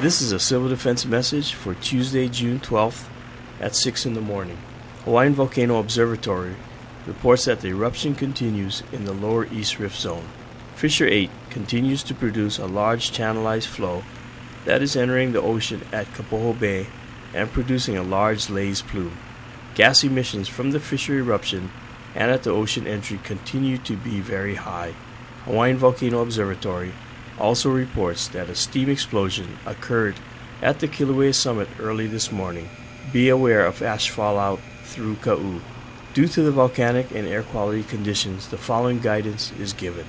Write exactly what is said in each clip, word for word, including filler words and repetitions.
This is a civil defense message for Tuesday, June twelfth at six in the morning. Hawaiian Volcano Observatory reports that the eruption continues in the Lower East Rift Zone. Fissure eight continues to produce a large channelized flow that is entering the ocean at Kapoho Bay and producing a large Leis plume. Gas emissions from the fissure eruption and at the ocean entry continue to be very high. Hawaiian Volcano Observatory also reports that a steam explosion occurred at the Kilauea summit early this morning. Be aware of ash fallout through Kaʻū. Due to the volcanic and air quality conditions, the following guidance is given.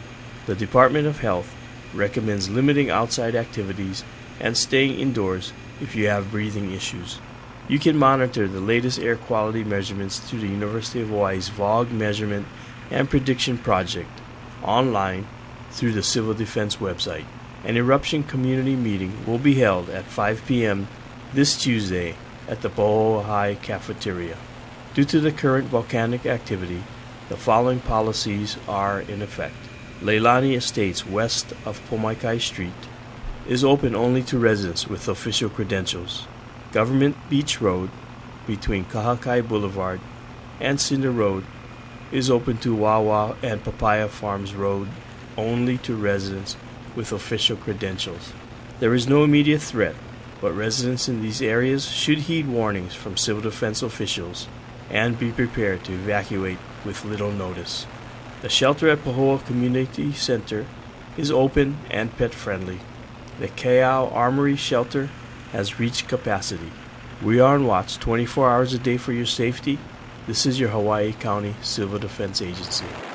The Department of Health recommends limiting outside activities and staying indoors if you have breathing issues. You can monitor the latest air quality measurements through the University of Hawaii's V O G Measurement and Prediction Project online through the Civil Defense website. An eruption community meeting will be held at five p m this Tuesday at the Pahoa High Cafeteria. Due to the current volcanic activity, the following policies are in effect. Leilani Estates west of Pomaikai Street is open only to residents with official credentials. Government Beach Road between Kahakai Boulevard and Cinder Road is open to Wawa and Papaya Farms Road only to residents with official credentials. There is no immediate threat, but residents in these areas should heed warnings from civil defense officials and be prepared to evacuate with little notice. The shelter at Pahoa Community Center is open and pet-friendly. The Kau Armory Shelter has reached capacity. We are on watch twenty-four hours a day for your safety. This is your Hawaii County Civil Defense Agency.